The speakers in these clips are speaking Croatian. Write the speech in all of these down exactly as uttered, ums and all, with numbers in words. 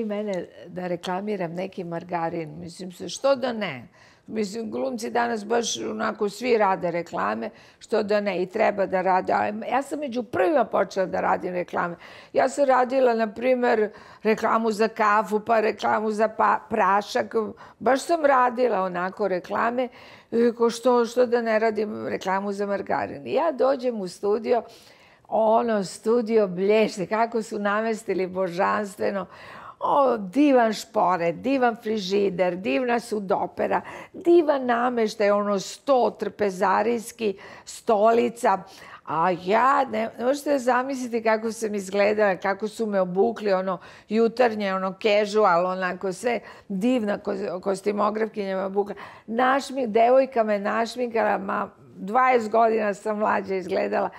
li mene da reklamiram neki margarin? Mislim se, što da ne? Mislim, glumci danas baš onako svi rade reklame, što da ne, i treba da rade. Ja sam među prvima počela da radim reklame. Ja sam radila, na primjer, reklamu za kafu, pa reklamu za prašak. Baš sam radila onako reklame, što da ne radim reklamu za margarin. Ja dođem u studio, ono studio blješte, kako su namestili božanstveno. O, divan šporet, divan frižider, divna sudopera, divan nameštaj, ono sto trpezarijski stolica. A ja, ne možete zamisliti kako sam izgledala, kako su me obukli, ono jutarnje, ono casual, onako sve divna kostimografkinja me obukla. Devojka me našminkala, ma dvadeset godina sam mlađa izgledala.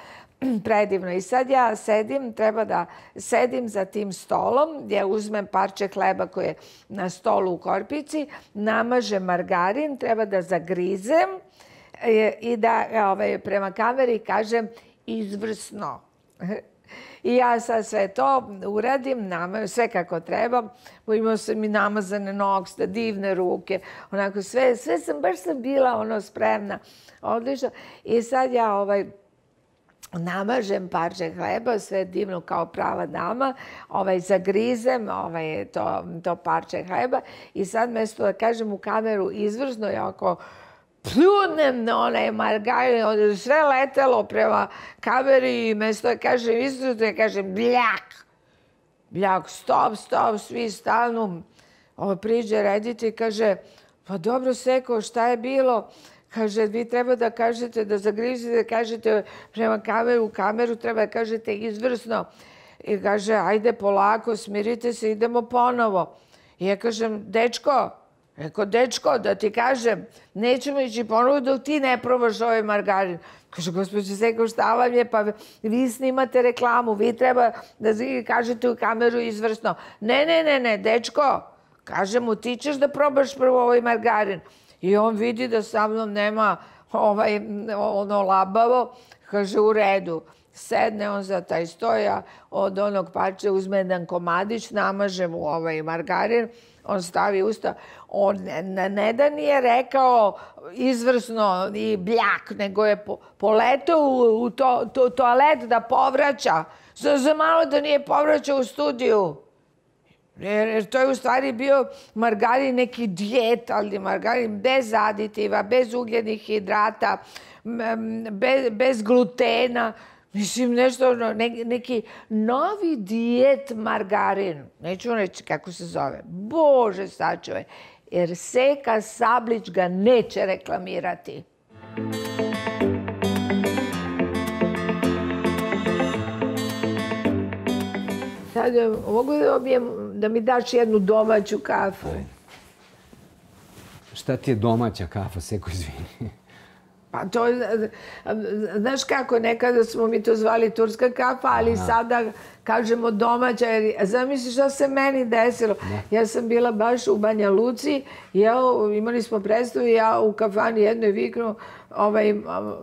Predivno. I sad ja sedim, treba da sedim za tim stolom gdje uzmem parče hleba koje je na stolu u korpici, namažem margarin, treba da zagrizem i da prema kameri kažem izvrsno. I ja sad sve to uradim, sve kako trebam. Imao sam i namazane nokte, divne ruke, onako sve. Sve sam, baš sam bila ono spremna, odlično. I sad ja ovaj... namažem parče hleba, sve divno kao prava dama, zagrizem to parče hleba i sad mesto da kažem u kameru izvrsno, ja ako pljunem na onaj margarin, sve letelo prema kameri i mesto da kažem izvrsno, da kažem bljak, bljak, stop, stop, svi stalno. Ovo priđe reditelj i kaže, pa dobro Seko, šta je bilo? Kaže, vi treba da kažete, da zagrizite, da kažete prema kameru, u kameru treba da kažete izvrsno. I kaže, ajde polako, smirite se, idemo ponovo. I ja kažem, dečko, reko, dečko, da ti kažem, nećemo ići ponovo dok ti ne probaš ovaj margarin. Kaže, gospođo Seko, šta vam je, pa vi snimate reklamu, vi treba da kažete u kameru izvrsno. Ne, ne, ne, ne, dečko, kaže mu, ti ćeš da probaš prvo ovaj margarin. I on vidi da sa mnom nema ono labavo, kaže u redu. Sedne on za taj stoja, od onog parče uzme jedan komadić, namaže mu ovaj margarin, on stavi usta. On ne da nije rekao izvrsno i bljak, nego je poletao u toalet da povraća. Za malo da nije povraćao u studiju. Jer to je u stvari bio margarin, neki dijetalni margarin, bez aditiva, bez ugljenih hidrata, bez glutena. Mislim, nešto, neki novi dijet margarin. Neću reći kako se zove. Bože sačuvaj. Jer Seka Sablić ga neće reklamirati. Sad mogu da obijem... da mi daš jednu domaću kafu. Šta ti je domaća kafa, Seko, izvini? Pa to, znaš kako, nekada smo mi to zvali turska kafa, ali sada kažemo domaća. Zamisli šta se meni desilo. Ja sam bila baš u Banja Luci, imali smo predstavu i ja u kafani jednoj viknu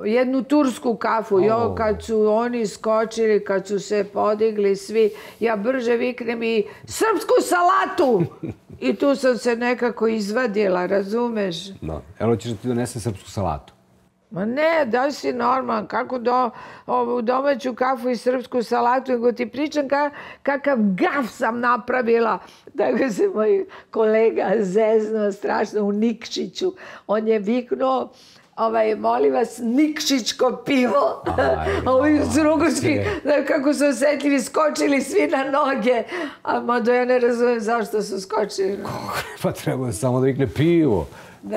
jednu tursku kafu. Kad su oni skočili, kad su se podigli svi, ja brže viknem i srpsku salatu! I tu sam se nekako izvadila, razumeš? Evo ćeš da ti donesem srpsku salatu. Ma ne, da si normalan, kako domaću kafu i srpsku salatu, nego ti pričam kakav gaf sam napravila. Tako se moj kolega zeznuo strašno u Nikšiću. On je viknuo, molim vas, Nikšićko pivo. A ovi sruguški, kako su osjetljivi, skočili svi na noge. A mada ja ne razumijem zašto su skočili. Pa treba samo da vikne pivo.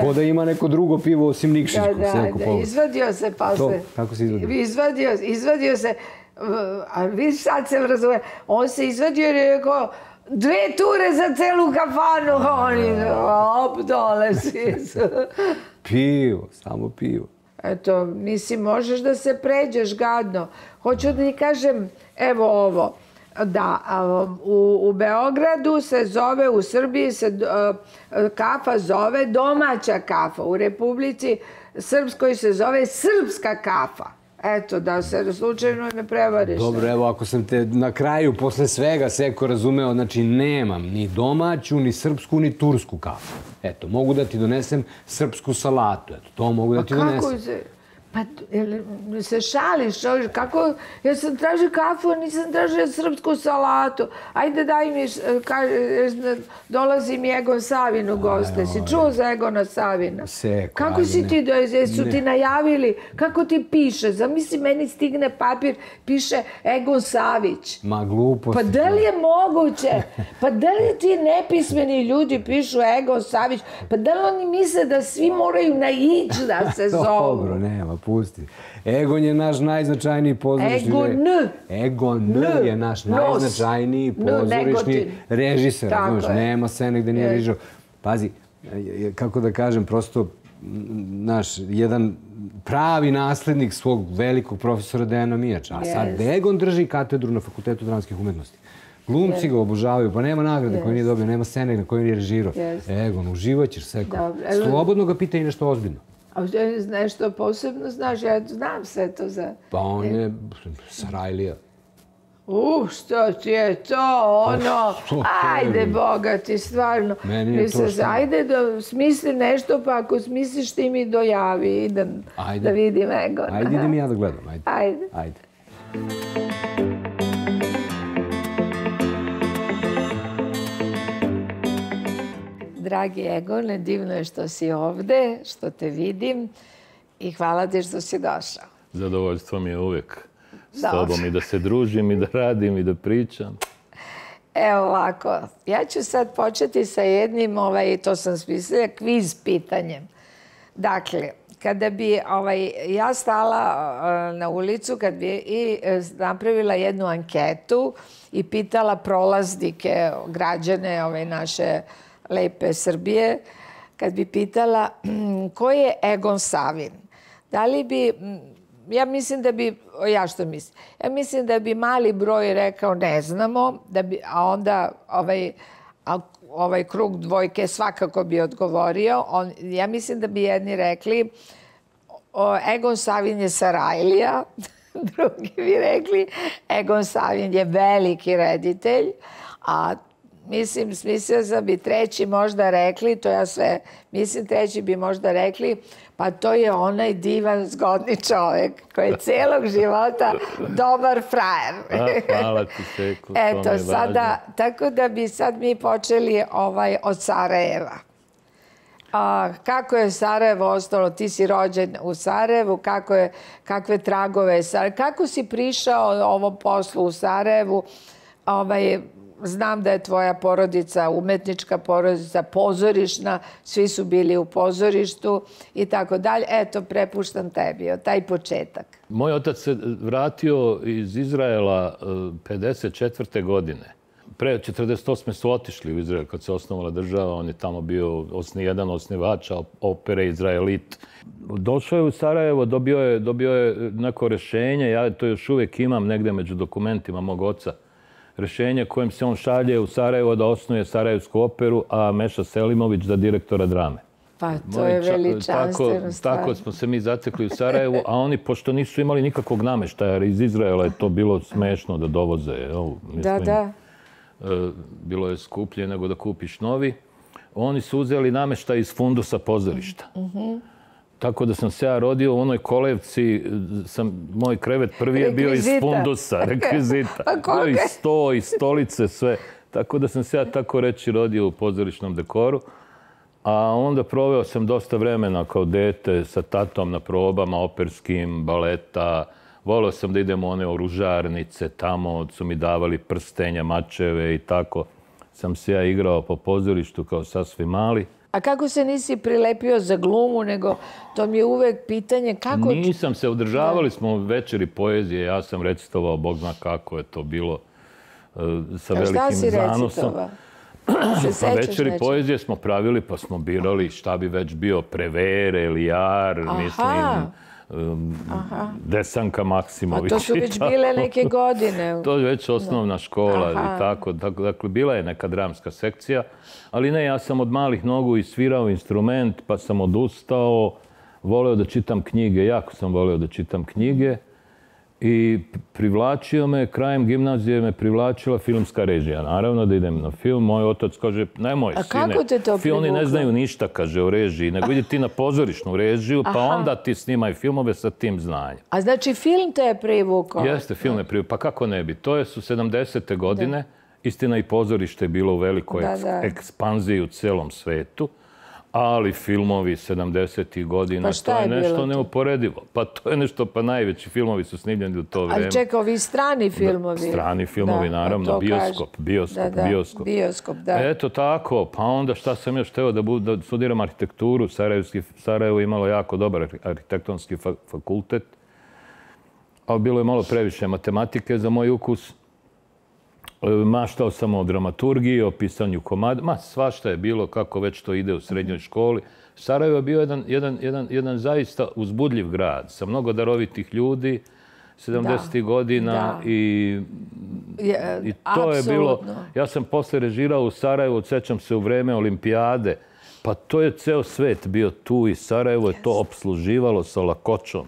Ko da ima neko drugo pivo osim Nikšićkog. Da, da, izvadio se posle. Kako se izvadio? Izvadio se, a vi sad se razume, on se izvadio jer je rekao dve ture za celu kafanu, oni op dole svi su. Pivo, samo pivo. Eto, nisi možeš da se pređeš gadno. Hoću da ti kažem, evo ovo, da, u Beogradu se zove, u Srbiji se kafa zove domaća kafa. U Republici Srpskoj se zove srpska kafa. Eto, da se slučajno ne prevariš. Dobro, evo, ako sam te na kraju, posle svega, Seko, razumeo, znači nemam ni domaću, ni srpsku, ni tursku kafu. Eto, mogu da ti donesem srpsku salatu. Eto, to mogu da ti donesem. Pa kako se... Pa, jel se šališ, čovjek? Kako? Ja sam tražio kafu, a nisam tražio srpsku salatu. Ajde, daj mi, dolazi mi Egon Savin u goste. Si čuo za Egona Savina? Kako si ti, su ti najavili? Kako ti piše? Zamisli, meni stigne papir, piše Egon Savić. Ma, glupo si. Pa, da li je moguće? Pa, da li ti nepismeni ljudi pišu Egon Savić? Pa, da li oni misle da svi moraju na ić da se zovu? Dobro, nema. Pusti. Egon je naš najznačajniji pozorišni... Egon N. Egon N je naš najznačajniji pozorišni režiser. Nema scene gde nije režirao. Pazi, kako da kažem, prosto naš jedan pravi naslednik svog velikog profesora Dejana Mijača. A sad Egon drži katedru na Fakultetu Dramskih umetnosti. Glumci ga obožavaju, pa nema nagrade koju nije dobio, nema scene na koju nije režirao. Egon, uživaćeš, Seko. Slobodno ga pitaj nešto ozbiljno. A nešto posebno znaš, ja znam sve to za... Pa on je Sarajlija. Uh, što ti je to, ono, ajde, Boga ti, stvarno. Meni je to što... Ajde, smisli nešto, pa ako smisliš ti mi dojavi, idem da vidim Egona. Ajde, idem i ja da gledam, ajde. Ajde. Ajde. Dragi Egone, divno je što si ovde, što te vidim i hvala ti što si došao. Zadovoljstvo mi je uvijek s tobom i da se družim i da radim i da pričam. Evo ovako, ja ću sad početi sa jednim, to sam smislila, kviz pitanjem. Dakle, kada bi ja stala na ulicu i napravila jednu anketu i pitala prolaznike, građane ove naše lepe Srbije, kad bi pitala ko je Egon Savin, da li bi, ja mislim da bi, ja što mislim, ja mislim da bi mali broj rekao ne znamo, a onda ovaj krug dvojke svakako bi odgovorio. Ja mislim da bi jedni rekli Egon Savin je Sarajlija, drugi bi rekli Egon Savin je veliki reditelj, a Mislim, smislio sam bi treći možda rekli, to ja sve, mislim treći bi možda rekli, pa to je onaj divan, zgodni čovjek koji je celog života dobar frajer. Hvala ti, Seko, to mi je važno. Tako da bi sad mi počeli od Sarajeva. Kako je Sarajevo ostalo? Ti si rođen u Sarajevu, kakve tragove je Sarajevo? Kako si prišao ovom poslu u Sarajevu? Znam da je tvoja porodica, umetnička porodica, pozorišna, svi su bili u pozorištu i tako dalje. Eto, prepuštam tebi, taj početak. Moj otac se vratio iz Izraela pedeset četvrte. godine. Pre četrdeset osme. su otišli u Izrael kad se osnovala država. On je tamo bio jedan osnivača opere Izraelit. Došao je u Sarajevo, dobio je neko rešenje. Ja to još uvijek imam negde među dokumentima mog oca. Rešenje kojim se on šalje u Sarajevo da osnuje Sarajevsku operu, a Meša Selimović za direktora drame. Pa to je veličanstveno stvar. Tako smo se mi zatekli u Sarajevu, a oni, pošto nisu imali nikakvog nameštaja, iz Izraela je to bilo smešno da dovoze. Da, da. Bilo je skuplje nego da kupiš novi. Oni su uzeli nameštaj iz fundusa pozorišta. Tako da sam se ja rodio u onoj kolevci, moj krevet prvi je bio iz fundusa, rekvizita. I sto, i stolice, sve. Tako da sam se ja tako reći rodio u pozorišnom dekoru. A onda proveo sam dosta vremena kao dete sa tatom na probama operskim, baleta. Voleo sam da idem u one oružarnice, tamo su mi davali prstenja, mačeve i tako. Sam se ja igrao po pozorištu kao sasvim mali. A kako se nisi prilepio za glumu, nego to mi je uvek pitanje kako... Nisam se, održavali smo večeri poezije, ja sam recitovao, Bog zna kako je to bilo sa velikim zanosom. Pa večeri poezije smo pravili, pa smo birali šta bi već bio, Prevere, Lijar, mislim... Desanka Maksimović. A to su već bile neke godine. To je već osnovna škola i tako. Dakle, bila je neka dramska sekcija, ali ne, ja sam od malih nogu i svirao instrument, pa sam odustao, voleo da čitam knjige, jako sam voleo da čitam knjige. I privlačio me, krajem gimnazije me privlačila filmska režija. Naravno da idem na film. Moj otac kaže, nemoj sine, oni ne znaju ništa, kaže, o režiji, nego vidi ti na pozorišnu režiju, pa onda ti snimaj filmove sa tim znanjem. A znači film te je privukao? Jeste, film je privukao. Pa kako ne bi? To su sedamdesete godine. Istina, i pozorište je bilo u velikoj ekspanziji u celom svetu. Ali filmovi sedamdesetih godina, to je nešto neuporedivo. Pa to je nešto, pa najveći filmovi su snimljeni u to vreme. Ali čekaj, ovi strani filmovi. Strani filmovi, naravno, bioskop, bioskop, bioskop. Bioskop, da. Eto tako, pa onda šta sam još hteo, da studiram arhitekturu. Sarajevo je imalo jako dobar arhitektonski fakultet, ali bilo je malo previše matematike za moj ukus. Maštao sam o dramaturgiji, o pisanju komada. Ma, svašta je bilo, kako već to ide u srednjoj školi. Sarajevo je bio jedan zaista uzbudljiv grad sa mnogo darovitih ljudi sedamdesetih godina i to je bilo... Ja sam posle režirao u Sarajevu, sećam se, u vreme olimpijade. Pa to je ceo svet bio tu i Sarajevo je to opsluživalo sa lakoćom,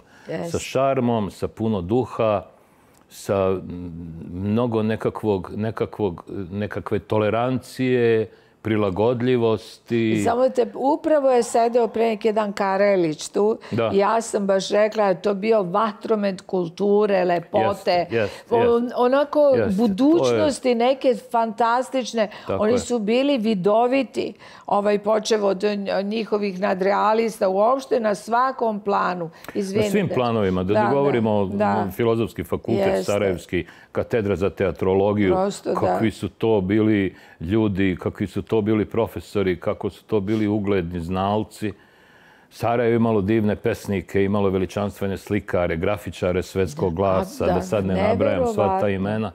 sa šarmom, sa puno duha, sa mnogo nekakve tolerancije, prilagodljivosti. Samo te, upravo je sedeo pre neki dan Karelić tu. Ja sam baš rekla da je to bio vatromet kulture, lepote, onako budućnosti neke fantastične. Oni su bili vidoviti, počev od njihovih nadrealista, uopšte na svakom planu. Na svim planovima, da ne govorimo o Filozofski fakultet sarajevski, katedra za teatrologiju, kakvi su to bili ljudi, kakvi su to to bili profesori, kako su to bili ugledni znalci. Sarajevo imalo divne pesnike, imalo veličanstvene slikare, grafičare svetskog glasa, da sad ne nabrajam sva ta imena.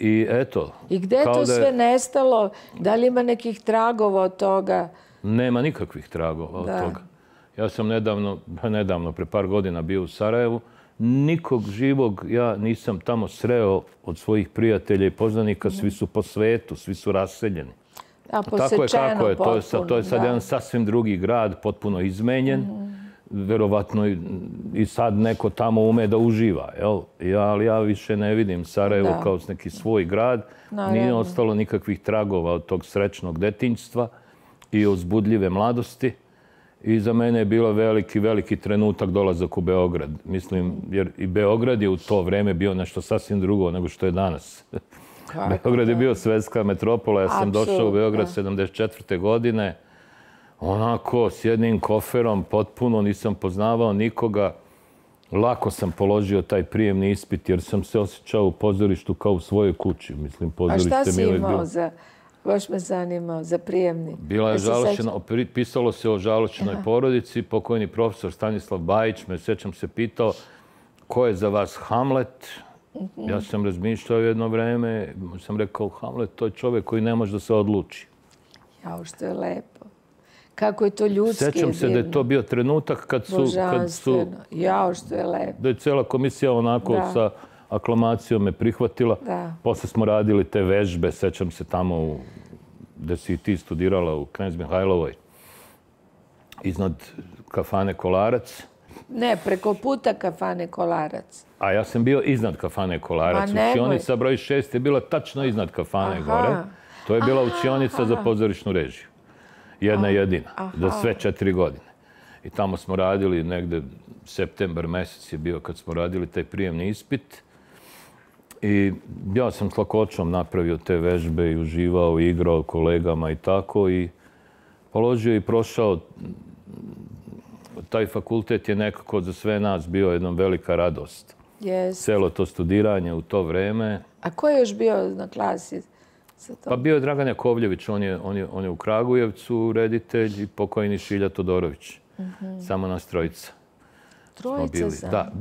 I eto. I gde je to sve nestalo? Da li ima nekih tragova od toga? Nema nikakvih tragova od toga. Ja sam nedavno, nedavno, pre par godina bio u Sarajevu. Nikog živog ja nisam tamo sreo od svojih prijatelja i poznanika. Svi su po svetu, svi su raseljeni. Tako je kako je. To je sad jedan sasvim drugi grad, potpuno izmenjen. Verovatno i sad neko tamo ume da uživa. Ali ja više ne vidim Sarajevo kao neki svoj grad. Nije ostalo nikakvih tragova od tog srećnog detinjstva i uzbudljive mladosti. I za mene je bilo veliki, veliki trenutak dolazak u Beograd. Mislim, jer i Beograd je u to vreme bio nešto sasvim drugo nego što je danas. Beograd je bio svetska metropola. Ja sam došao u Beograd sedamdeset četvrte godine. Onako, s jednim koferom, potpuno nisam poznavao nikoga. Lako sam položio taj prijemni ispit jer sam se osjećao u pozorištu kao u svojoj kući. Mislim, pozorište mi je bilo... A šta si imao za... Baš me zanimao, za prijemni. Bila je žalošćena, pisalo se o žalošćenoj porodici. Pokojni profesor Stanislav Bajić me, sećam se, pitao ko je za vas Hamlet? Ja sam razmišljao jedno vreme, sam rekao Hamlet, to je čovjek koji ne može da se odluči. Jao, što je lepo. Kako je to ljudski. Sećam se da je to bio trenutak kad su... Božanstveno. Jao, što je lepo. Da je cela komisija onako sa... aklamacijom me prihvatila. Posle smo radili te vežbe, sećam se tamo gde si ti studirala u Krenzbihajlovoj, iznad Kafane Kolarac. Ne, preko puta Kafane Kolarac. A ja sam bio iznad Kafane Kolarac. Učionica broj šest je bila tačno iznad Kafane gore. To je bila učionica za pozorišnu režiju. Jedna jedina, za sve četiri godine. I tamo smo radili negde, septembar mesec je bio kad smo radili taj prijemni ispit. I ja sam s lakoćom napravio te vežbe i uživao, igrao kolegama i tako. I položio i prošao. Taj fakultet je nekako za sve nas bio jedna velika radost. Celo to studiranje u to vreme. A ko je još bio na klasi? Pa bio je Dragan Jakovljević, on je u Kragujevcu reditelj i pokojni Šilja Todorović. Samo nas trojica. Trojica sam. Da,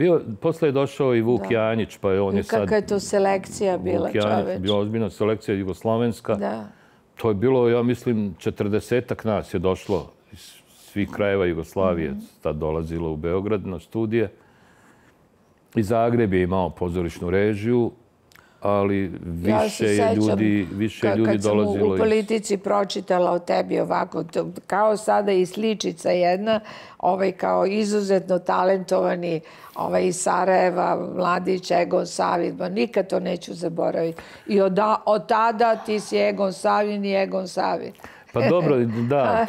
posle je došao i Vuk Janjić, pa on je sad... Kakva je to selekcija bila, čoveč? Vuk Janjić, bila ozbiljna selekcija jugoslovenska. To je bilo, ja mislim, četrdesetak nas je došlo iz svih krajeva Jugoslavije. Tad dolazilo u Beograd na studije. I Zagreb je imao pozorišnu režiju. ali više je ljudi dolazilo. Kad sam u politici pročitala o tebi ovako, kao sada i sličica jedna, kao izuzetno talentovani iz Sarajeva, mladić Egon Savin, nikad to neću zaboraviti. I od tada ti si Egon Savin i Egon Savin. Pa dobro, da,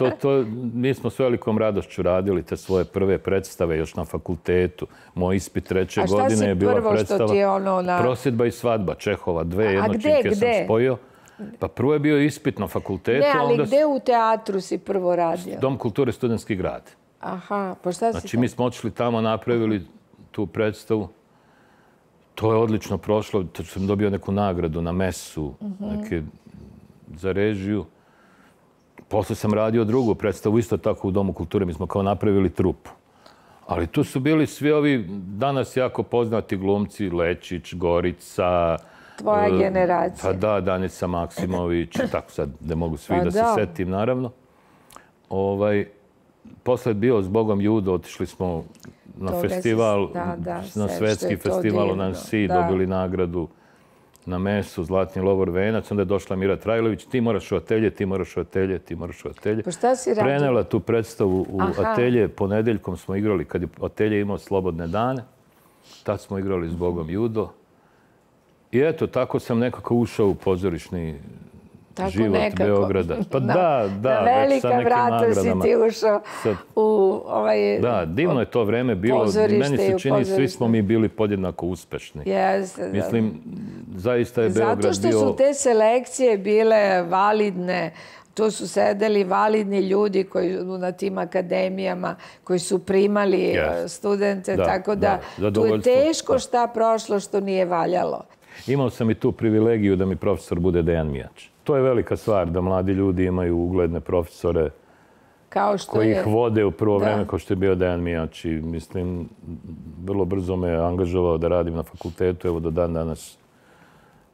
mi smo s velikom radošću radili te svoje prve predstave još na fakultetu. Moj ispit treće godine je bila predstava Prosjedba i svadba Čehova, dve jednočinke sam spojio. Pa prvo je bio ispit na fakultetu. Ne, ali gde u teatru si prvo radio? Dom kulture Studentski grad. Aha, pa šta si tamo? Znači, mi smo otišli tamo, napravili tu predstavu. To je odlično prošlo. To sam dobio neku nagradu na mesu za režiju. Posle sam radio drugu predstavu, isto tako u Domu kulture. Mi smo kao napravili trupu. Ali tu su bili svi ovi danas jako poznati glumci, Lejić, Gorica. Tvoja generacija. Pa da, Desanka Maksimović, tako sad ne mogu svi da se setim, naravno. Posle je bio s Bogom Judo, otišli smo na festival, na svetski festival u Nansi, dobili nagradu na mesu, Zlatni lovor venac, onda je došla Mira Trajlović, ti moraš u atelje, ti moraš u atelje, ti moraš u atelje. Pa šta si radio? Prenela tu predstavu u atelje, ponedeljkom smo igrali, kad je atelje imao slobodne dane, tad smo igrali s Bogom Judo. I eto, tako sam nekako ušao u pozorišni život Beograda. Pa da, da. Na velika vrata si ti ušao u ovaj... Da, divno je to vreme bilo. Meni se čini, svi smo mi bili podjednako uspešni. Mislim, zaista je Beograd bio... Zato što su te selekcije bile validne. Tu su sedeli validni ljudi na tim akademijama koji su primali studente. Tako da tu je teško šta prošlo što nije valjalo. Imao sam i tu privilegiju da mi profesor bude Dejan Mijač. To je velika stvar da mladi ljudi imaju ugledne profesore koji ih vode u prvo vreme, kao što je bio Dejan Mijač. Mislim, vrlo brzo me angažovao da radim na fakultetu. Evo, do dan danas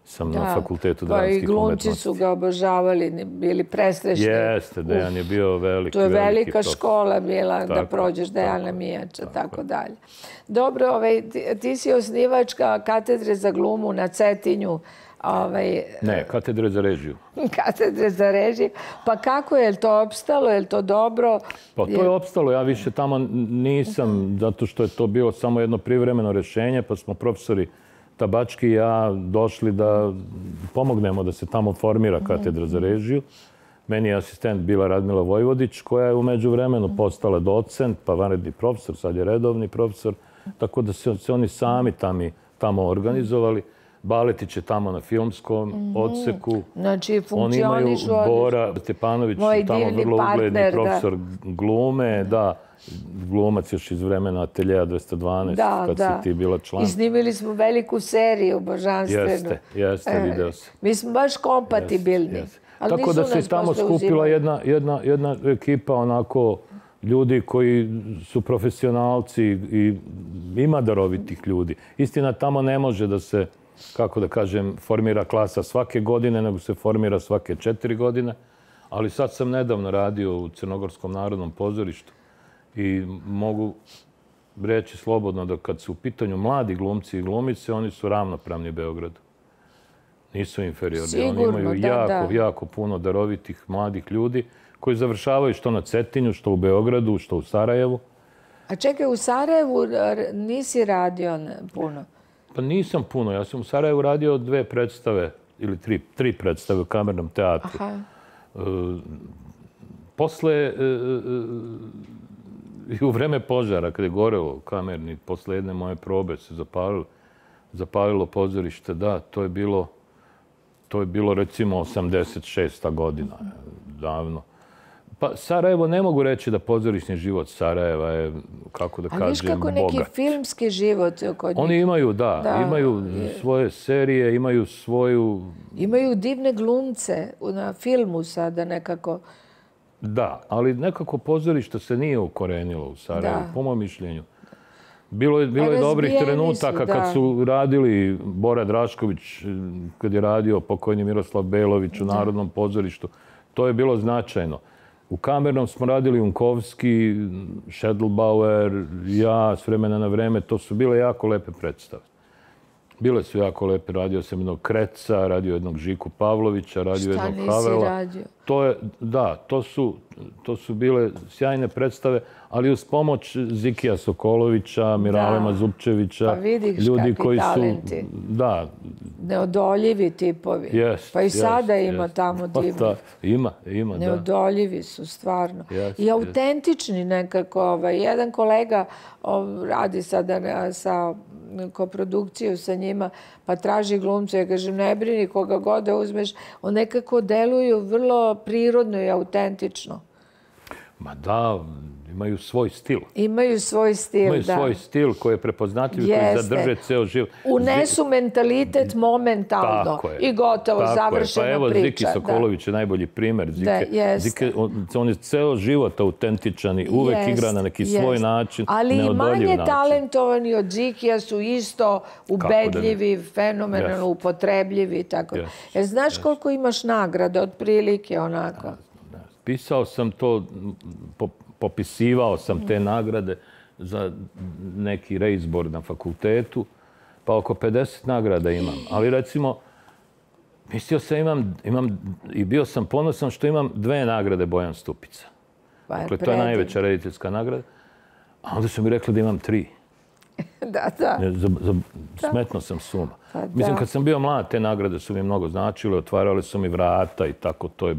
sam na Fakultetu dramskih umetnosti. Pa i glumci su ga obožavali, bili prestrešni. Jeste, Dejan je bio veliki. To je velika škola bila da prođeš Dejana Mijača, tako dalje. Dobro, ti si osnivačka katedre za glumu na Cetinju. Ne, katedre za režiju. Katedre za režiju. Pa kako je to opstalo? Je to dobro? Pa to je opstalo. Ja više tamo nisam, zato što je to bilo samo jedno privremeno rešenje, pa smo profesori Tabački i ja došli da pomognemo da se tamo formira katedra za režiju. Meni je asistent bila Radmila Vojvodić, koja je u međuvremenu postala docent, pa vanredni profesor, sad je redovni profesor. Tako da su se oni sami tamo organizovali. Baletić je tamo na filmskom odseku. Znači, funkcionišu. Oni imaju Bora Stepanović, tamo vrlo ugledni profesor glume. Da, glumac još iz vremena Ateljeja dvesta dvanaest, kad si ti bila član. I snimili smo veliku seriju, božanstvenu. Jeste, jeste, video se. Mi smo baš kompatibilni. Tako da se tamo skupila jedna ekipa onako ljudi koji su profesionalci i ima darovitih ljudi. Istina, tamo ne može da se, kako da kažem, formira klasa svake godine, nego se formira svake četiri godine. Ali sad sam nedavno radio u Crnogorskom narodnom pozorištu i mogu reći slobodno da kad su u pitanju mladi glumci i glumice, oni su ravnopravni Beogradu. Nisu inferiorni. Oni imaju jako, jako puno darovitih mladih ljudi koji završavaju što na Cetinju, što u Beogradu, što u Sarajevu. A čekaj, u Sarajevu nisi radio puno? Pa nisam puno. Ja sam u Sarajevu radio dve predstave ili tri, tri predstave u Kamernom teatru. Aha. E, posle e, e, u vreme požara, kada je goreo kamerni, posle jedne moje probe se zapalilo, zapalilo pozorište. Da, to je bilo, to je bilo recimo osamdeset šesta godina, davno. Pa Sarajevo, ne mogu reći da pozorišni život Sarajeva je, kako da kažem, bogat. A viš kako neki filmski život kod njih? Oni imaju, da. Imaju svoje serije, imaju svoju... Imaju divne glumce na filmu sada nekako. Da, ali nekako pozorište se nije ukorenilo u Sarajevu, po mojom mišljenju. Bilo je dobrih trenutaka kad su radili Bora Drašković, kad je radio pokojni Miroslav Belović u Narodnom pozorištu. To je bilo značajno. U Kamernom smo radili Unkovski, Schädelbauer, ja, s vremena na vreme. To su bile jako lepe predstave. Bile su jako lepe. Radio sam jednog Kreca, radio jednog Žiku Pavlovića, radio jednog Havela. To je, da, to su, to su bile sjajne predstave, ali uz pomoć Zikija Sokolovića, Mirale Mazupčevića, pa ljudi koji talenti. Su... Da. Neodoljivi tipovi. Yes, pa i yes, sada yes. ima tamo divnih. Da, ima, ima, da. Neodoljivi su, stvarno. Yes, I autentični yes. nekako. Ovaj. Jedan kolega ov, radi sada sa koprodukciju sa njima, pa traži glumcu. Ja kažem, ne brini, koga god da uzmeš. On nekako deluju vrlo prirodno i autentično. Ma da, imaju svoj stil. Imaju svoj stil, da. Imaju svoj stil koji je prepoznatljiv, koji zadrže ceo život. Unesu mentalitet momentalno i gotovo, završena priča. Pa evo, Ziki Sokolović je najbolji primer. On je ceo život autentičan i uvek igra na neki svoj način, neodoljiv način. Ali i manje talentovani od Zikija su isto ubedljivi, fenomenalno upotrebljivi i tako. Jer znaš koliko imaš nagrada, otprilike onako? Pisao sam to, popisivao sam te nagrade za neki reizbor na fakultetu, pa oko pedeset nagrada imam. Ali recimo, mislio sam imam, imam i bio sam ponosan što imam dve nagrade Bojan Stupica. Dakle, to je najveća rediteljska nagrada. A onda su mi rekli da imam tri. Da, da. Smetno sam suma. Mislim, kad sam bio mlad, te nagrade su mi mnogo značile, otvarale su mi vrata i tako, to je...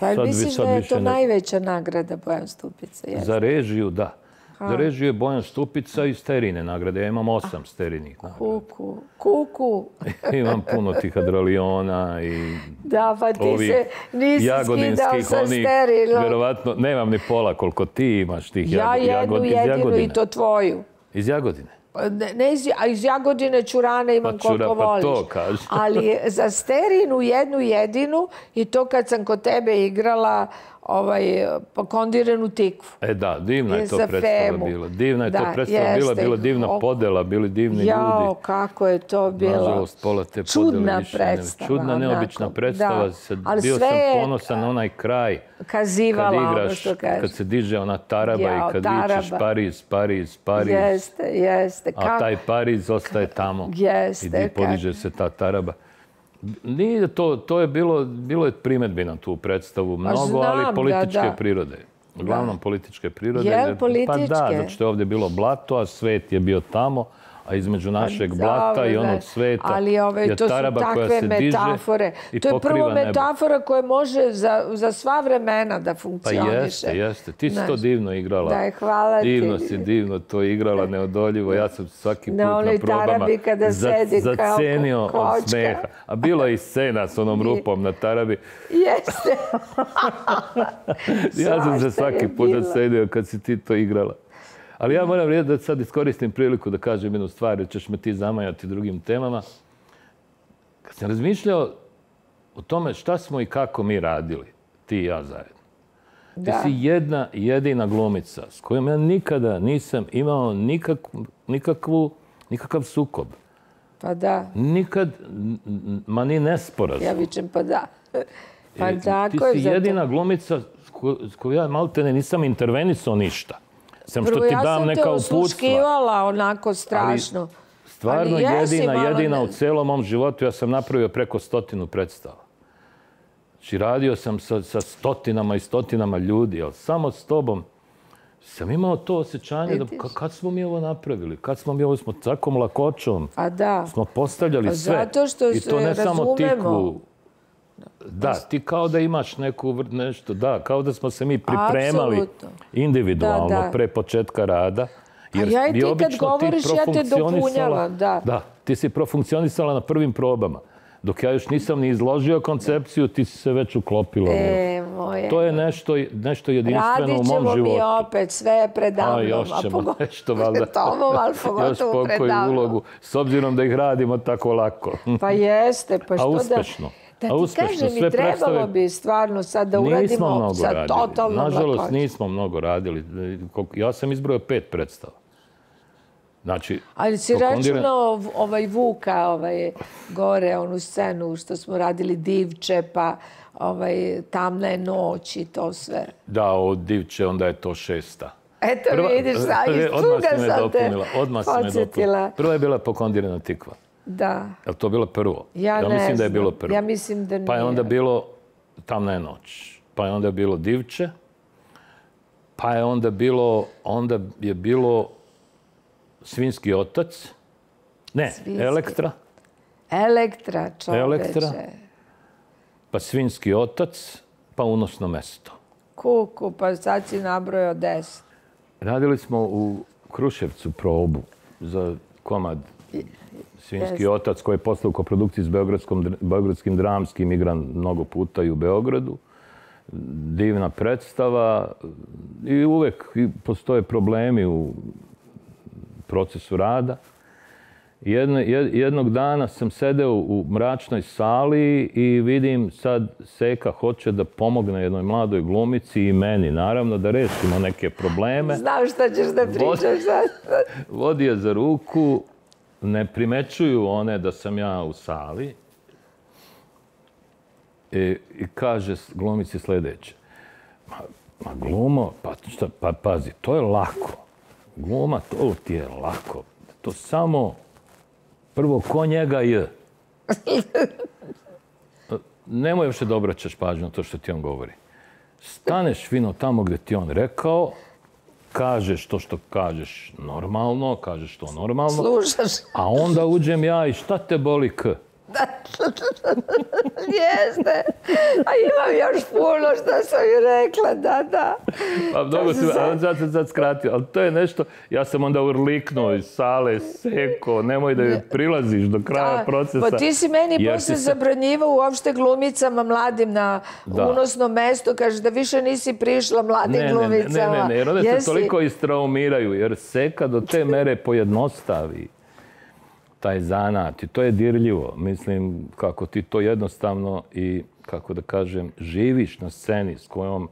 Pa misliš da je to najveća nagrada Bojan Stupica? Za režiju, da. Za režiju je Bojan Stupica i Sterijine nagrade. Ja imam osam Sterijinih nagrada. Kuku, kuku. Imam puno tih Adraliona i ovih jagodinskih. Verovatno, nemam ni pola koliko ti imaš tih Jagodina. Ja jednu jedinu i to tvoju. Iz Jagodine. A iz Jagodine Ćurane imam koliko voliš. Ali za Sterijinu jednu jedinu i to kad sam kod tebe igrala kondirenu tikvu. E da, divna je to predstava bila. Divna je to predstava bila, bila divna podela, bili divni ljudi. Jao, kako je to bilo. Nažalost, pola te podele više nema. Čudna, neobična predstava. Bio sam ponosan na onaj kraj. Kazivala, ono što kažeš. Kad se diže ona taraba i kad vičeš Pariz, Pariz, Pariz. Jeste, jeste. A taj Pariz ostaje tamo. Jeste. I podiže se ta taraba. Nije to, to je bilo, bilo je primedbi na tu predstavu, mnogo, ali političke prirode. Uglavnom političke prirode. Jel političke? Pa da, zato što je ovdje bilo blato, a svet je bio tamo, a između našeg blata i onog sveta je taraba koja se diže i pokriva nebo. To je prvo metafora koja može za sva vremena da funkcioniše. Pa jeste, jeste. Ti si to divno igrala. Da, hvala ti. Divno si, divno to igrala, neodoljivo. Ja sam svaki put na probama zacenio od smeha. A bila je i scena s onom rupom na tarabi. Jeste. Ja sam se svaki put zacenio kad si ti to igrala. Ali ja moram reći da sad iskoristim priliku da kažem jednu stvar, jer ćeš me ti zamajati drugim temama. Kad sam razmišljao o tome šta smo i kako mi radili, ti i ja zajedno. Ti si jedna jedina glumica s kojom ja nikada nisam imao nikakav sukob. Pa da. Nikad, ma ni nesporazum. Ja vičem pa da. Pa tako je. Ti si jedina glumica s kojom ja maltene nisam intervenisao ništa. Prvo, ja sam te osluškivala onako strašno. Stvarno jedina, jedina u celom mom životu. Ja sam napravio preko stotinu predstava. Znači, radio sam sa stotinama i stotinama ljudi, ali samo s tobom sam imao to osjećanje da kad smo mi ovo napravili, kad smo mi ovo smo takom lakoćom, smo postavljali sve. I to ne samo tikvu. Da, ti kao da imaš neku nešto, da, kao da smo se mi pripremali individualno pre početka rada. A ja i ti kad govoriš, ja te dopunjavam, da. Da, ti si profunkcionisala na prvim probama. Dok ja još nisam ni izložio koncepciju, ti si se već uklopila. To je nešto jedinstveno u mom životu. Radit ćemo mi opet, sve je predavno. Još ćemo nešto, valjda. Još pokoju ulogu, s obzirom da ih radimo tako lako. Pa jeste, pa što da... A uspešno. Da ti kažem, i trebalo bi stvarno sad da uradimo sa totalno lakoćom. Nažalost, nismo mnogo radili. Ja sam izbrojao pet predstava. Ali si računao ovaj Vuka gore, onu scenu što smo radili Divče, pa Tamna je noć i to sve. Da, od Divče onda je to šesta. Eto, vidiš, iz tuga sam te podsjetila. Prva je bila pokondirana tikva. Da. Je li to bilo prvo? Ja ne znam. Ja mislim da je bilo prvo. Ja mislim da nije. Pa je onda bilo Tamna je noć. Pa je onda bilo Divče. Pa je onda bilo... Onda je bilo Svinski otac. Ne, Elektra. Elektra, čoveče. Elektra. Pa Svinski otac, pa Unosno mesto. Kuku, pa sad si nabrojao deset. Radili smo u Kruševcu probu za komad Svinski otac, koji je postao u koprodukciji s Beogradskim dramskim, igran mnogo puta i u Beogradu. Divna predstava i uvek postoje problemi u procesu rada. Jednog dana sam sedeo u mračnoj sali i vidim sad Seka hoće da pomogne jednoj mladoj glumici i meni, naravno, da rešimo neke probleme. Znam šta ćeš da pričaš sad. Vodi je za ruku, ne primećuju one da sam ja u sali i kaže glumici sljedeće. Ma glumo, pa pazi, to je lako. Gluma, to ti je lako. To samo... Prvo, ko njega je? Nemoj još da obraćaš pažnju na to što ti on govori. Staneš fino tamo gdje ti on rekao, kažeš to što kažeš normalno, kažeš to normalno. Slušaš. A onda uđem ja i šta te boli k? Jeste. A imam još puno što sam joj rekla, da, da. Pa mnogo si, ali sad sam sad skratio. Ali to je nešto, ja sam onda urliknuo iz sale, Seko, nemoj da joj prilaziš do kraja procesa. Pa ti si meni posle zabranjivao uopšte glumicama mladim na Unosnom mestu. Kažeš da više nisi prišla mladim glumicama. Ne, ne, ne, jer one se toliko istraumiraju, jer Seka do te mere pojednostavi taj zanat. I to je dirljivo. Mislim, kako ti to jednostavno i, kako da kažem, živiš na sceni s kojom,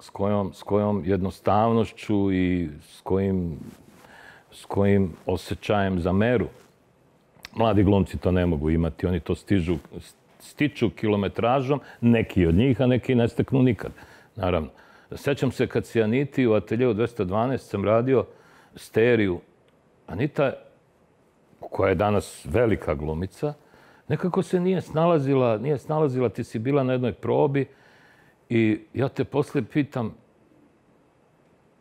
s kojom, s kojom jednostavnošću i s kojim, s kojim osjećajem za meru. Mladi glumci to ne mogu imati. Oni to stižu, stiču kilometražom, neki od njih, a neki ne steknu nikad, naravno. Sjećam se kad si Aniti u Ateljevu dvesta dvanaest sam radio Steriju. Anita, koja je danas velika glumica, nekako se nije snalazila, nije snalazila, ti si bila na jednoj probi i ja te poslije pitam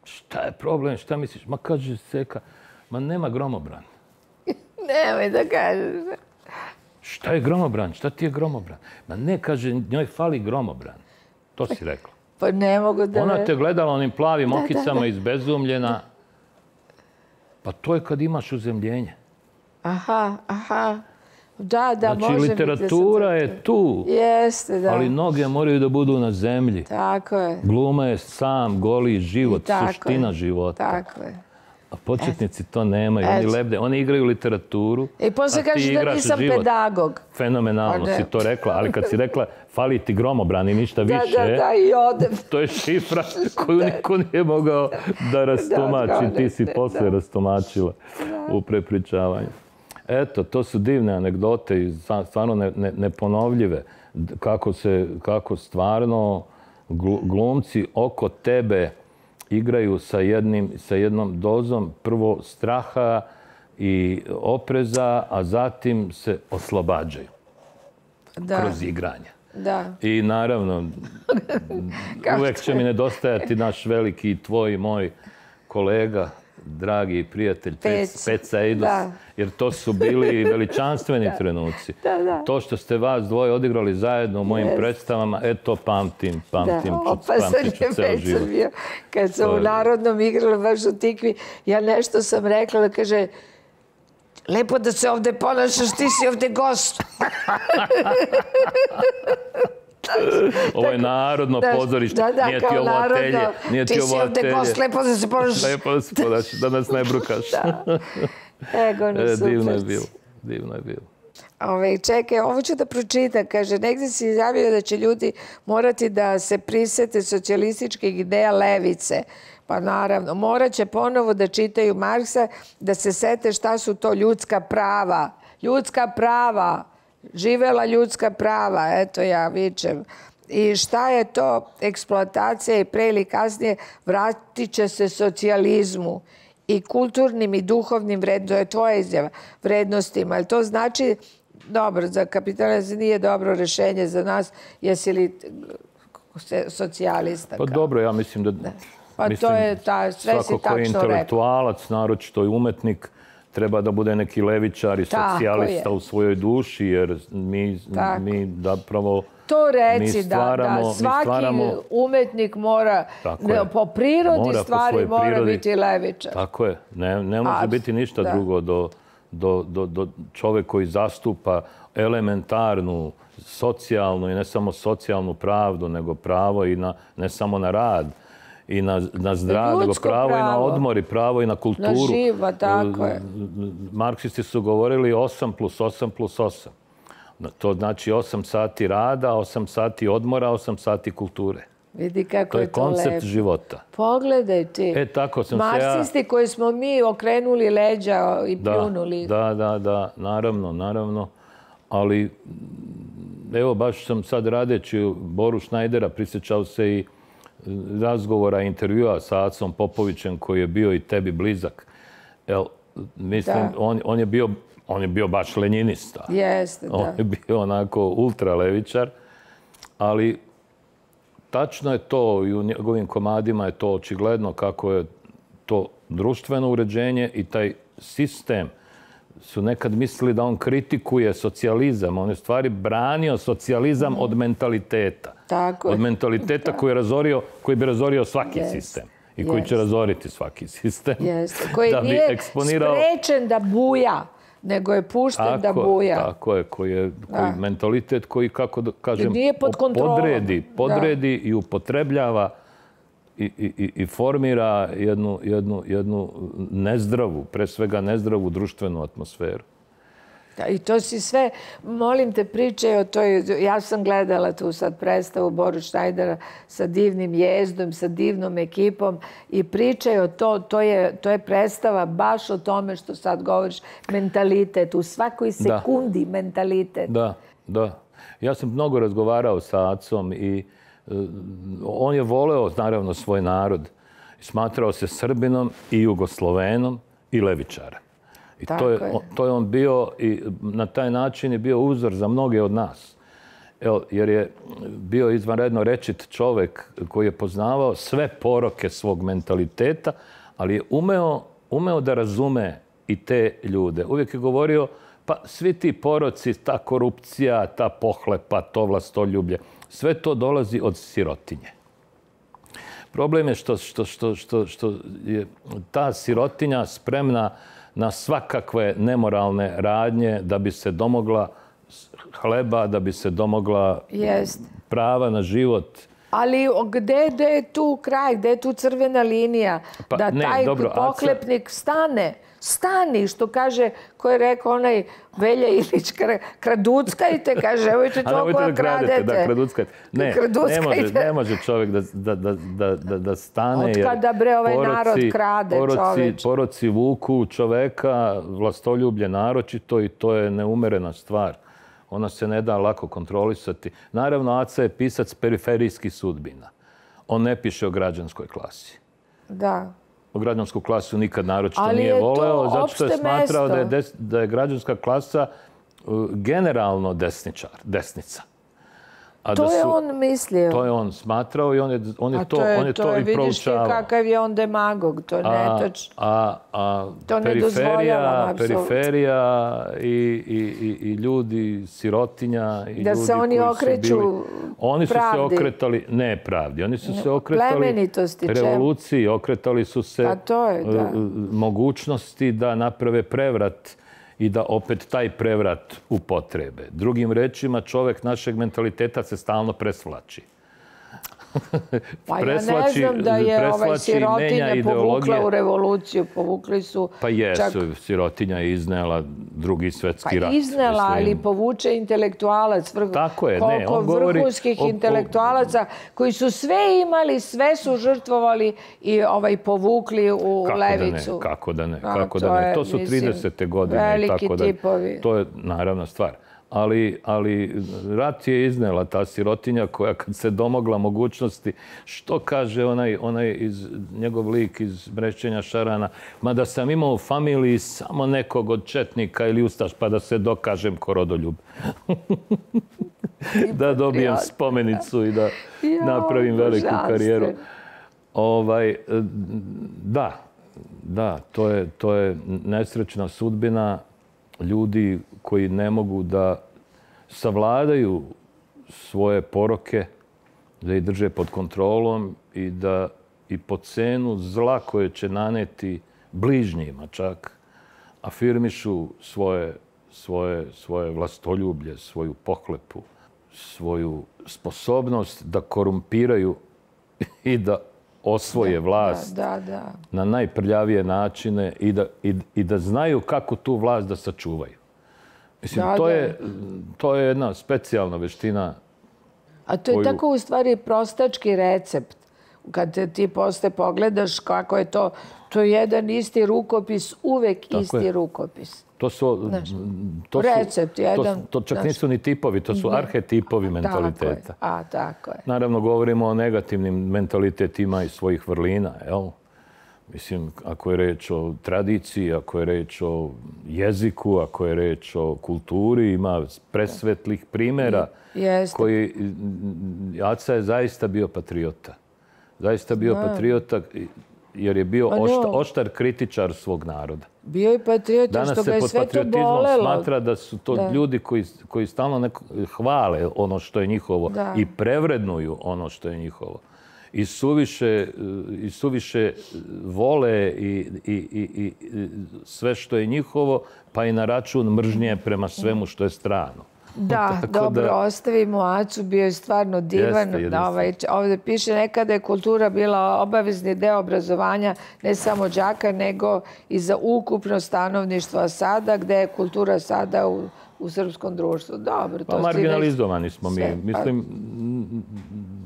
šta je problem, šta misliš? Ma kaže Seka, ma nema gromobran. Nemoj da kažeš. Šta je gromobran? Šta ti je gromobran? Ma ne, kaže, njoj fali gromobran. To si rekla. Pa ne mogu da... Ona te gledala onim plavim okicama izbezumljena. Pa to je kad imaš uzemljenje. Aha, aha. Da, da, može biti da sam... Znači, literatura je tu, ali noge moraju da budu na zemlji. Tako je. Gluma je sam, goli život, suština života. Tako je. A početnici to nemaju, oni lebde. Oni igraju literaturu, a ti igraš život. I posle kažeš da nisam pedagog. Fenomenalno si to rekla, ali kad si rekla fali ti gromobran i ništa više... Da, da, da, i odem. To je šifra koju niko nije mogao da rastomači. Ti si posle rastomačila u prepričavanju. Eto, to su divne anegdote i stvarno neponovljive. Kako stvarno glumci oko tebe igraju sa jednom dozom prvo straha i opreza, a zatim se oslobađaju kroz igranje. I naravno, uvek će mi nedostajati naš veliki, tvoj i moj kolega, dragi prijatelj Peca Eidos, jer to su bili veličanstveni trenuci. To što ste vas dvoje odigrali zajedno u mojim predstavama, e to pamtim, pamtim ću ceo život. Kad sam u Narodnom igrala baš u Tikvi, ja nešto sam rekla da kaže lepo da se ovde ponašaš, ti si ovde gost. Ovo je narodno pozorište, nije ti ovo atelje. Ti si ovdje gost, lepo da se ponaš. Lepo da se ponaš, da nas ne brukaš. Egon Savin. Divno je bilo, divno je bilo. Čekaj, ovo ću da pročitam. Kaže, negdje si izjavio da će ljudi morati da se prisete socijalističkih ideja levice. Pa naravno, morat će ponovo da čitaju Marksa, da se sete šta su to ljudska prava. Ljudska prava. Živela ljudska prava, eto ja vičem. i šta je to eksploatacija i pre ili kasnije vratit će se socijalizmu i kulturnim i duhovnim vrednostima, tvoja izjava, vrednostima. Ali to znači, dobro, za kapitalizam nije dobro rešenje za nas, jesi li socijalista? Pa dobro, ja mislim da... Pa to je ta, sve si tačno rekao. Svako ko je intelektualac, naročito i umetnik, treba da bude neki levičar i socijalista u svojoj duši, jer mi zapravo... To reci, da, da svaki umetnik mora po prirodi stvari mora biti levičar. Tako je. Ne može biti ništa drugo do čovjeka koji zastupa elementarnu, socijalnu i ne samo socijalnu pravdu, nego pravo i ne samo na rad, i na zdravlje, pravo i na odmor, i pravo i na kulturu. Na živo, tako je. Marksisti su govorili osam plus osam plus osam. To znači osam sati rada, osam sati odmora, osam sati kulture. Vidi kako je to lepo. To je koncept života. Pogledaj ti. E, tako sam se ja... Marksisti koji smo mi okrenuli leđa i pljunuli. Da, da, da. Naravno, naravno. Ali, evo, baš sam sad radeći Boru Šnajdera, prisjećao se i razgovora, intervjua sa Acom Popovićem koji je bio i tebi blizak. Mislim, on je bio... On je bio baš lenjinista. Jeste, da. On je bio onako ultralevičar, ali tačno je to i u njegovim komadima je to očigledno kako je to društveno uređenje i taj sistem su nekad mislili da on kritikuje socijalizam. On je stvari branio socijalizam od mentaliteta. Tako je. Od mentaliteta koji bi razorio svaki sistem. I koji će razoriti svaki sistem. Jeste. Koji nije sprečen da buja. Nego je pušten da buja. Tako je, koji mentalitet koji, kako da kažem, podredi i upotrebljava i formira jednu nezdravu, pre svega nezdravu društvenu atmosferu. I to si sve, molim te, priče o toj, ja sam gledala tu sad predstavu Boru Šnajdera sa divnim jezdom, sa divnom ekipom i priče o to, to je predstava baš o tome što sad govoriš, mentalitet, u svakoj sekundi mentalitet. Da, da. Ja sam mnogo razgovarao sa Acom i on je voleo, naravno, svoj narod. Smatrao se Srbinom i Jugoslovenom i levičarem. I to je on bio i na taj način je bio uzor za mnoge od nas. Jer je bio izvanredno rečit čovjek koji je poznavao sve poroke svog mentaliteta, ali je umeo da razume i te ljude. Uvijek je govorio, pa svi ti poroci, ta korupcija, ta pohlepa, to vlastoljublje, sve to dolazi od sirotinje. Problem je što je ta sirotinja spremna na svakakve nemoralne radnje da bi se domogla hleba, da bi se domogla prava na život. Ali gde je tu kraj, gde je tu crvena linija? Da taj poklepnik stane, stani, što kaže, ko je rekao onaj Velja Ilić, kraduckajte, kaže, evo ću to koja kradete. Ne, ne može čovjek da stane. Otkada bre ovaj narod krade, čovječ. Poroci vuku čoveka, vlastoljublje naročito i to je neumerena stvar. Ona se ne da lako kontrolisati. Naravno, Aca je pisac periferijskih sudbina. On ne piše o građanskoj klasi. Da. O građansku klasu nikad naročito nije voleo, zato što je smatrao da je građanska klasa generalno desnica. To je on mislio. To je on smatrao i on je to i proučavao. A to je, vidiš ti kakav je on demagog, to je netočno. A periferija i ljudi, sirotinja i ljudi koji su bili... Da se oni okreću pravdi. Ne pravdi, oni su se okretali revoluciji, okretali su se mogućnosti da naprave prevrat i da opet taj prevrat upotrebe. Drugim rečima, čovjek našeg mentaliteta se stalno presvlači. Pa ja ne znam da je ovaj sirotinja povukla u revoluciju. Povukli su... Pa jesu, sirotinja je iznela drugi svetski rat. Pa iznela, ali povuče intelektualac. Tako je, ne. Koliko vrhunskih intelektualaca koji su sve imali, sve su žrtvovali i povukli u levicu. Kako da ne, kako da ne. To su tridesete godine. Veliki tipovi. To je naravna stvar. ali rat je iznela ta sirotinja koja kad se domogla mogućnosti, što kaže onaj njegov lik iz Brešćenja šarana, mada sam imao u familiji samo nekog od četnika ili ustaš pa da se dokažem ko rodoljub. Da dobijem spomenicu i da napravim veliku karijeru. Da, da, to je nesrećna sudbina ljudi koji ne mogu da savladaju svoje poroke, da ih drže pod kontrolom i da i po cenu zla koje će naneti bližnjima čak afirmišu svoje vlastoljublje, svoju pohlepu, svoju sposobnost da korumpiraju i da osvoje vlast na najprljavije načine i da znaju kako tu vlast da sačuvaju. Mislim, to je jedna specijalna veština. A to je tako u stvari prostački recept. Kad ti posle pogledaš kako je to, to je jedan isti rukopis, uvek isti rukopis. To su... Recept jedan. To čak nisu ni tipovi, to su arhetipovi mentaliteta. A, tako je. Naravno, govorimo o negativnim mentalitetima i svojih vrlina, jel? Mislim, ako je reč o tradiciji, ako je reč o jeziku, ako je reč o kulturi, ima presvetlih primjera koji... Aca je zaista bio patriota. Zaista bio patriota jer je bio oštar kritičar svog naroda. Bio je patriota što ga je sve to bolelo. Danas se pod patriotizmom smatra da su to ljudi koji stalno hvale ono što je njihovo i prevrednuju ono što je njihovo. I suviše vole i sve što je njihovo, pa i na račun mržnje prema svemu što je strano. Da, dobro, ostavimo Acu, bio je stvarno divan. Ovdje piše nekada je kultura bila obavezni deo obrazovanja ne samo đaka, nego i za ukupno stanovništvo sada, gde je kultura sada u srpskom društvu. Marginalizovani smo mi. Mislim,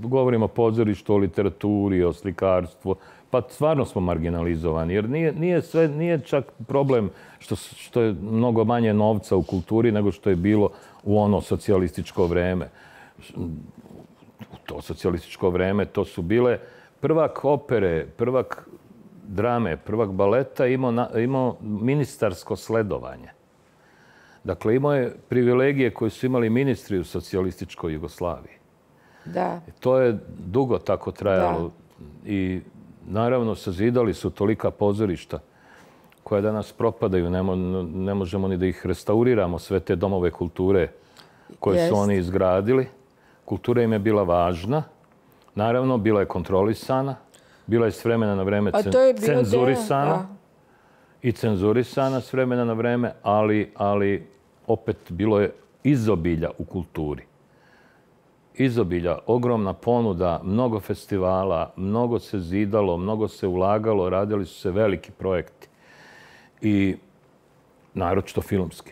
govorimo o pozorištu, o literaturi, o slikarstvu. Pa stvarno smo marginalizovani, jer nije čak problem što je mnogo manje novca u kulturi nego što je bilo u ono socijalističko vreme. U to socijalističko vreme to su bile prvak opere, prvak drame, prvak baleta imao ministarsko sledovanje. Dakle, imao je privilegije koje su imali ministri u socijalističkoj Jugoslaviji. To je dugo tako trajalo i naravno, sazidali su tolika pozorišta koja danas propadaju. Ne možemo ni da ih restauriramo, sve te domove kulture koje su oni izgradili. Kultura im je bila važna. Naravno, bila je kontrolisana. Bila je s vremena na vreme cenzurisana. I cenzurisana s vremena na vreme, ali opet bilo je izobilja u kulturi. Izobilja, ogromna ponuda, mnogo festivala, mnogo se zidalo, mnogo se ulagalo, radili su se veliki projekti. I naročito filmski.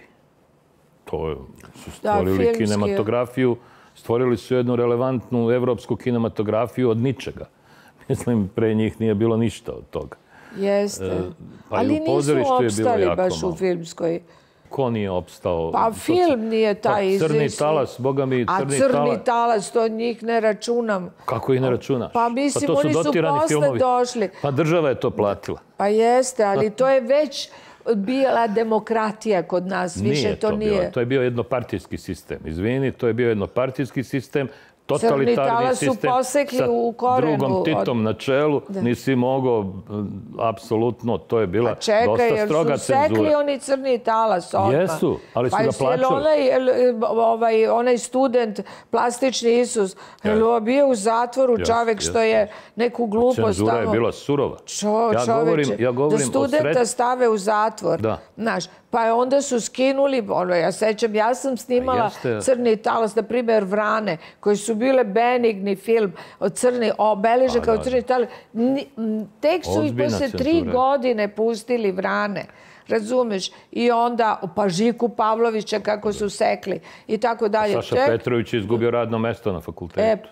To su stvorili kinematografiju, stvorili su jednu relevantnu evropsku kinematografiju od ničega. Mislim, pre njih nije bilo ništa od toga. Jeste. Ali nisu opstali baš u filmskoj... Ko nije opstao? Pa film nije taj izvišen. Crni talas, boga mi, crni talas. A crni talas, to njih ne računam. Kako ih ne računaš? Pa mislim, oni su posle došli. Pa država je to platila. Pa jeste, ali to je već bila demokratija kod nas. Više to nije. Nije to bilo. To je bio jednopartijski sistem. Izvini, to je bio jednopartijski sistem. Crni talas su posekli u korenu. Sa drugom Titom na čelu nisi mogao, apsolutno, to je bila dosta stroga cenzura. A čekaj, jer su sekli oni crni talas odmah. Jesu, ali su ga plaćali. Onaj student, plastični Isus, bio u zatvoru čovek što je neku glupost. Cenzura je bila surova. Čoveče, da studenta stave u zatvor. Znaš, pa onda su skinuli, ja sećam, ja sam snimala crni talas, na primjer Vrane, koji su bile benigni film, obeleže kao crni talas. Tek su ih posle tri godine pustili Vrane, razumeš? I onda, pa Žiku Pavlovića kako su sekli i tako dalje. Saša Petrović je izgubio radno mesto na fakultetu.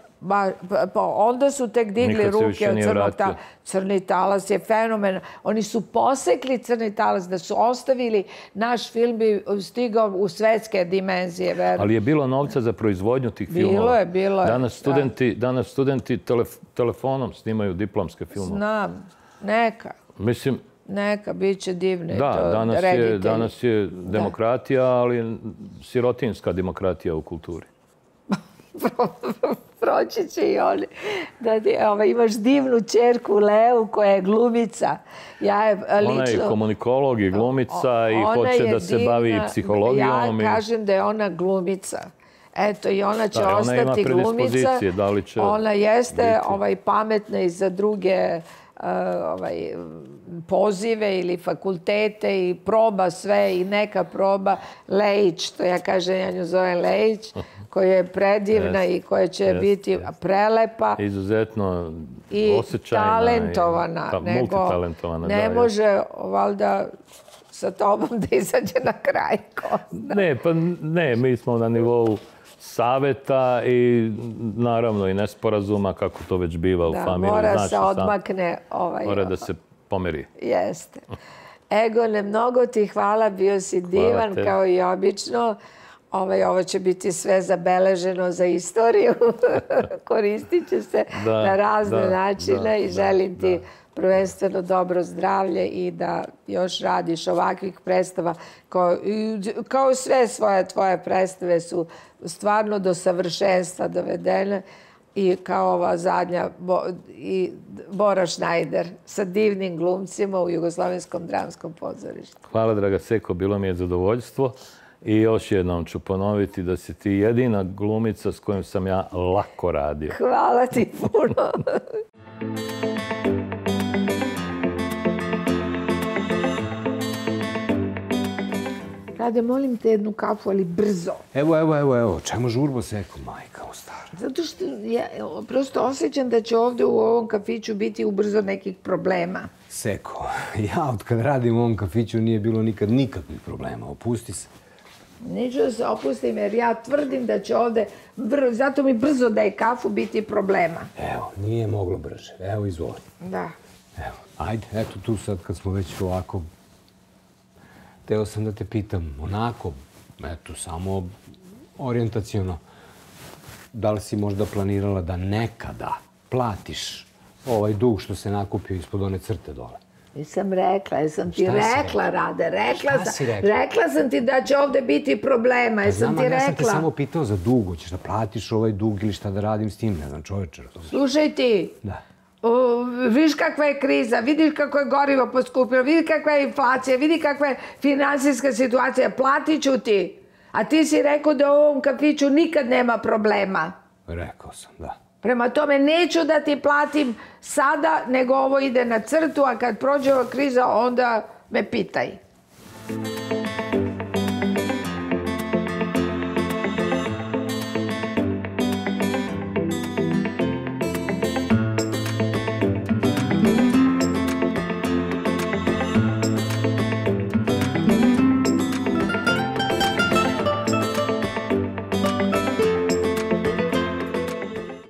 Onda su tek digli ruke od crnog talasa. Crni talas je fenomen. Oni su posekli crni talas, da su ostavili, naš film bi stigao u svetske dimenzije. Ali je bilo novca za proizvodnju tih filmova. Bilo je, bilo je. Danas studenti telefonom snimaju diplomske filmove. Znam, neka. Mislim... Neka, bit će divni. Da, danas je demokratija, ali sirotinska demokratija u kulturi. Proći će i oni. Imaš divnu čerku Leu koja je glumica. Ona je komunikolog i glumica i hoće da se bavi psihologijom. Ja kažem da je ona glumica. Eto, i ona će ostati glumica. Ona jeste pametna i za druge pozive ili fakultete i proba sve i neka proba Lejić, to ja kažem, ja nju zovem Lejić, koja je predivna i koja će biti prelepa. Izuzetno osjećajna i multitalentovana. Ne može, valjda, sa tobom da izađe na kraj. Ne, mi smo na nivou saveta i naravno i nesporazuma, kako to već biva u familiji. Mora se odmakne. Mora da se pomeri. Jeste. Egone, mnogo ti hvala, bio si divan kao i obično. Ovo će biti sve zabeleženo za istoriju. Koristit će se na razne načine i želim ti prvenstveno dobro zdravlje i da još radiš ovakvih predstava. Kao sve svoje tvoje predstave su stvarno do savršenstva dovedene i kao ova zadnja Bora Šnajder sa divnim glumcima u Jugoslovenskom dramskom pozorištu. Hvala, draga Seko, bilo mi je zadovoljstvo. I još jednom ću ponoviti da si ti jedina glumica s kojom sam ja lako radio. Hvala ti puno. Rade, molim te jednu kafu, ali brzo. Evo, evo, evo, evo. Čemu žurbo, Seko, majka u stara? Zato što ja prosto osjećam da će ovdje u ovom kafiću biti ubrzo nekih problema. Seko, ja od kad radim u ovom kafiću nije bilo nikad nikakvih problema. Opusti se. Neću da se opustim jer ja tvrdim da će ovdje, zato mi brzo da je kafu, biti problema. Evo, nije moglo brže. Evo, izvoli. Da. Evo, ajde, eto tu sad kad smo već ovako... Hteo sam da te pitam, onako, eto, samo orijentacijono, da li si možda planirala da nekada platiš ovaj dug što se nakupio ispod one crte dole? Nisam rekla, jesam ti rekla, Rade, rekla sam. Rekla sam ti da će ovde biti problema, jesam ti rekla. Ja sam te samo pitao za dugo, ćeš da platiš ovaj dug ili šta da radim s tim, ne znam, čoveče. Slušaj ti. Da. Vidiš kakva je kriza, vidiš kako je gorivo poskupilo, vidiš kakva je inflacija, vidiš kakva je finansijska situacija. Platit ću ti. A ti si rekao da u ovom kafiću nikad nema problema. Rekao sam, da. Prema tome, neću da ti platim sada, nego ovo ide na crtu, a kad prođe ova kriza, onda me pitaj.